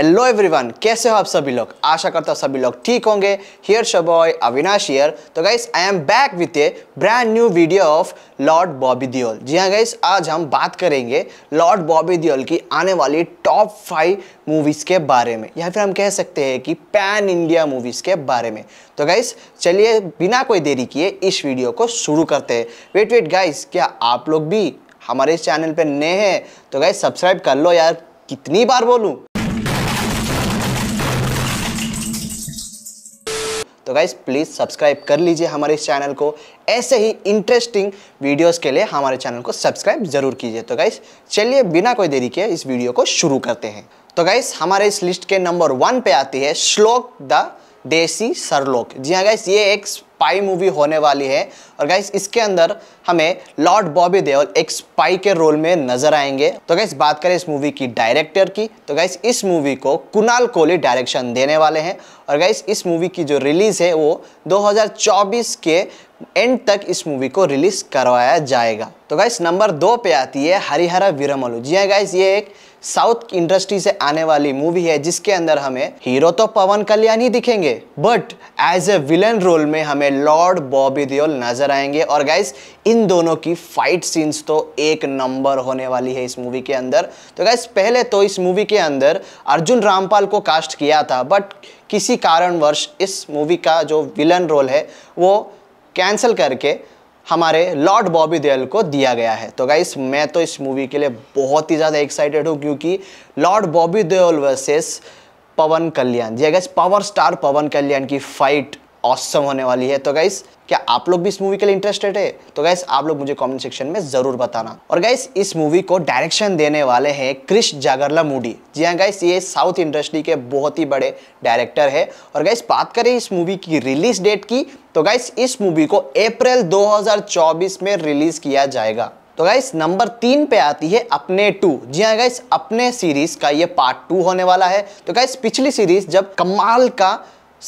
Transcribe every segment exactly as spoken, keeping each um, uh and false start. Hello everyone, कैसे हो आप सभी लोग। आशा करता हूँ सभी लोग ठीक होंगे। हियर शबॉय अविनाश हियर। तो guys I am back with a brand new video of lord Bobby Deol. जी हाँ गाइस, आज हम बात करेंगे लॉर्ड बॉबी देओल की आने वाली टॉप फाइव मूवीज़ के बारे में, या फिर हम कह सकते हैं कि पैन इंडिया मूवीज़ के बारे में। तो गाइस चलिए बिना कोई देरी किए इस वीडियो को शुरू करते हैं। वेट वेट गाइस, क्या आप लोग भी हमारे इस चैनल पर नए हैं तो गाइस सब्सक्राइब कर लो यार, कितनी बार बोलूँ। तो गाइस प्लीज़ सब्सक्राइब कर लीजिए हमारे इस चैनल को। ऐसे ही इंटरेस्टिंग वीडियोस के लिए हमारे चैनल को सब्सक्राइब ज़रूर कीजिए। तो गाइस चलिए बिना कोई देरी किए इस वीडियो को शुरू करते हैं। तो गाइस हमारे इस लिस्ट के नंबर वन पे आती है श्लोक द देसी शर्लॉक। जी हाँ गाइस, ये एक स्पाई मूवी होने वाली है और गाइस इसके अंदर हमें लॉर्ड बॉबी देओल एक स्पाई के रोल में नजर आएंगे। तो गाइस बात करें इस मूवी की डायरेक्टर की, तो गाइस इस मूवी को कुणाल कोहली डायरेक्शन देने वाले हैं और गाइस इस मूवी की जो रिलीज़ है वो दो हज़ार चौबीस के एंड तक इस मूवी को रिलीज़ करवाया जाएगा। तो गाइस नंबर दो पे आती है हरि हरा वीरा मल्लू। जी हाँ गाइस, ये एक साउथ इंडस्ट्री से आने वाली मूवी है जिसके अंदर हमें हीरो तो पवन कल्याण ही दिखेंगे, but as a villain role में हमें लॉर्ड बॉबी देओल नजर आएंगे। और गाइस इन दोनों की फाइट सीन्स तो एक नंबर होने वाली है इस मूवी के अंदर। तो गाइस पहले तो इस मूवी के अंदर अर्जुन रामपाल को कास्ट किया था, बट किसी कारणवश इस मूवी का जो विलन रोल है वो कैंसिल करके हमारे लॉर्ड बॉबी देओल को दिया गया है। तो गाइस मैं तो इस मूवी के लिए बहुत ही ज़्यादा एक्साइटेड हूँ, क्योंकि लॉर्ड बॉबी देओल वर्सेस पवन कल्याण, जी guys power star Pawan Kalyan की फाइट ऑसम होने वाली है। तो गाइस क्या आप लोग भी इस मूवी के लिए इंटरेस्टेड है? तो गाइस आप लोग मुझे कमेंट सेक्शन में ज़रूर बताना। और गाइस इस मूवी को डायरेक्शन देने वाले हैं क्रिश जागरला मूडी। जी हाँ गाइस, ये साउथ इंडस्ट्री के बहुत ही बड़े डायरेक्टर है। और गाइस बात करें इस मूवी की रिलीज डेट की, तो गाइस इस मूवी को अप्रैल दो हज़ार चौबीस में रिलीज किया जाएगा। तो गाइस नंबर तीन पे आती है अपने टू। जी हाँ गाइस, अपने सीरीज का ये पार्ट टू होने वाला है। तो गाइस पिछली सीरीज जब कमाल का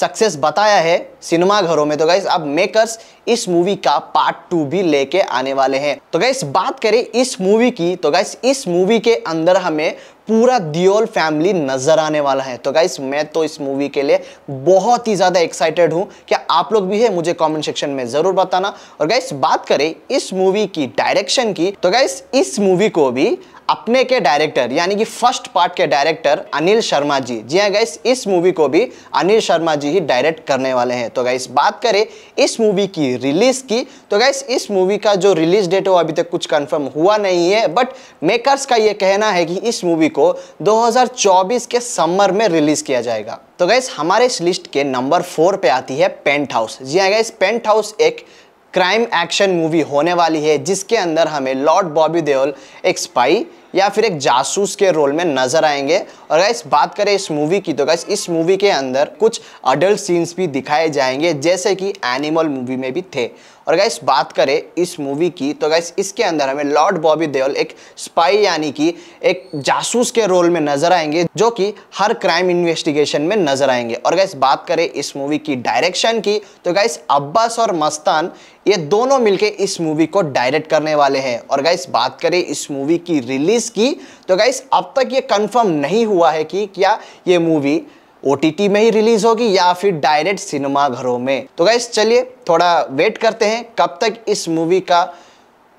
सक्सेस बताया है सिनेमा घरों में, तो गाइस अब मेकर्स इस मूवी का पार्ट टू भी लेके आने वाले हैं। तो गाइस बात करें इस मूवी की, तो गाइस इस मूवी के अंदर हमें पूरा देओल फैमिली नजर आने वाला है। तो गाइस मैं तो इस मूवी के लिए बहुत ही ज़्यादा एक्साइटेड हूँ। क्या आप लोग भी है? मुझे कमेंट सेक्शन में ज़रूर बताना। और गाइस बात करें इस मूवी की डायरेक्शन की, तो गाइस इस मूवी को भी अपने के डायरेक्टर यानी कि फर्स्ट पार्ट के डायरेक्टर अनिल शर्मा जी। जी हाँ गाइस, इस मूवी को भी अनिल शर्मा जी ही डायरेक्ट करने वाले हैं। तो गाइस बात करें इस मूवी की रिलीज़ की, तो गाइस इस मूवी का जो रिलीज डेट है वो अभी तक कुछ कंफर्म हुआ नहीं है, बट मेकर्स का ये कहना है कि इस मूवी को दो हज़ार चौबीस के समर में रिलीज किया जाएगा। तो गाइस हमारे इस लिस्ट के नंबर फोर पे आती है पेंट हाउस। जी हाँ गाइस, पेंट हाउस एक क्राइम एक्शन मूवी होने वाली है जिसके अंदर हमें लॉर्ड बॉबी देओल एक स्पाई या फिर एक जासूस के रोल में नजर आएंगे। और गाइस बात करें इस मूवी की, तो गाइस इस मूवी के अंदर कुछ अडल्ट सीन्स भी दिखाए जाएंगे जैसे कि एनिमल मूवी में भी थे। और गाइस बात करें इस मूवी की, तो गाइस इसके अंदर हमें लॉर्ड बॉबी देओल एक स्पाई यानी कि एक जासूस के रोल में नजर आएंगे, जो कि हर क्राइम इन्वेस्टिगेशन में नजर आएंगे। और गाइस बात करें इस मूवी की डायरेक्शन की, तो गाइस अब्बास और मस्तान ये दोनों मिलके इस मूवी को डायरेक्ट करने वाले हैं। और गाइस बात करें इस मूवी की रिलीज की, तो गाइस अब तक ये कंफर्म नहीं हुआ है कि क्या ये मूवी ओटीटी में ही रिलीज होगी या फिर डायरेक्ट सिनेमा घरों में। तो गाइस चलिए थोड़ा वेट करते हैं कब तक इस मूवी का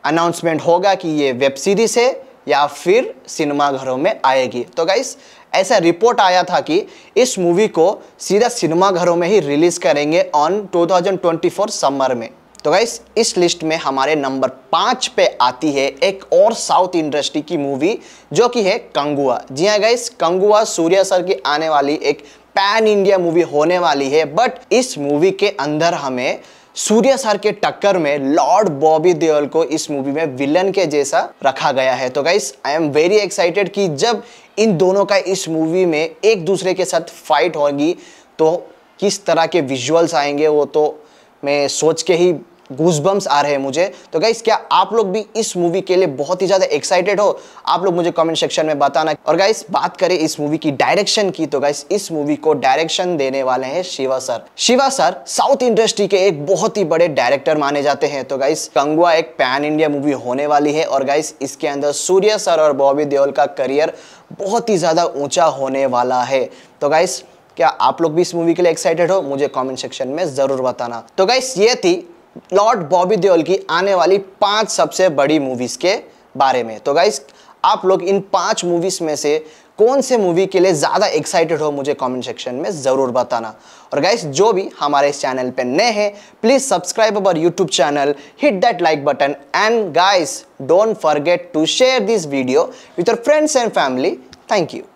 अनाउंसमेंट होगा कि ये वेब सीरीज है या फिर सिनेमा घरों में आएगी। तो गाइस ऐसा रिपोर्ट आया था कि इस मूवी को सीधा सिनेमा घरों में ही रिलीज करेंगे ऑन दो हज़ार चौबीस समर में। तो गाइस इस लिस्ट में हमारे नंबर पाँच पे आती है एक और साउथ इंडस्ट्री की मूवी, जो कि है कंगुआ। जी हाँ गाइस, कंगुआ सूर्या सर की आने वाली एक पैन इंडिया मूवी होने वाली है, बट इस मूवी के अंदर हमें सूर्या सर के टक्कर में लॉर्ड बॉबी देओल को इस मूवी में विलन के जैसा रखा गया है। तो guys I am very excited कि जब इन दोनों का इस मूवी में एक दूसरे के साथ फाइट होगी तो किस तरह के विजुअल्स आएंगे, वो तो मैं सोच के ही गूजबम्स आ रहे हैं मुझे। तो गाइस क्या आप लोग भी इस मूवी के लिए बहुत ही ज़्यादा एक्साइटेड हो? आप लोग मुझे कमेंट सेक्शन में बताना। और गाइस बात करें इस मूवी की डायरेक्शन की, तो गाइस इस मूवी को डायरेक्शन देने वाले हैं Shiva sir. Shiva sir south industry के एक बहुत ही बड़े डायरेक्टर माने जाते हैं। तो गाइस कंगुआ एक पैन इंडिया मूवी होने वाली है और गाइस इसके अंदर सूर्या सर और बॉबी देओल का करियर बहुत ही ज़्यादा ऊँचा होने वाला है। तो गाइस क्या आप लोग भी इस मूवी के लिए एक्साइटेड हो? मुझे कॉमेंट सेक्शन में ज़रूर बताना। तो गाइस ये थी लॉर्ड बॉबी देओल की आने वाली पांच सबसे बड़ी मूवीज के बारे में। तो गाइस आप लोग इन पांच मूवीज में से कौन से मूवी के लिए ज़्यादा एक्साइटेड हो मुझे कमेंट सेक्शन में ज़रूर बताना। और गाइस जो भी हमारे इस चैनल पे नए हैं please subscribe our YouTube channel, hit that like button and guys don't forget to share this video with your friends and family. Thank you.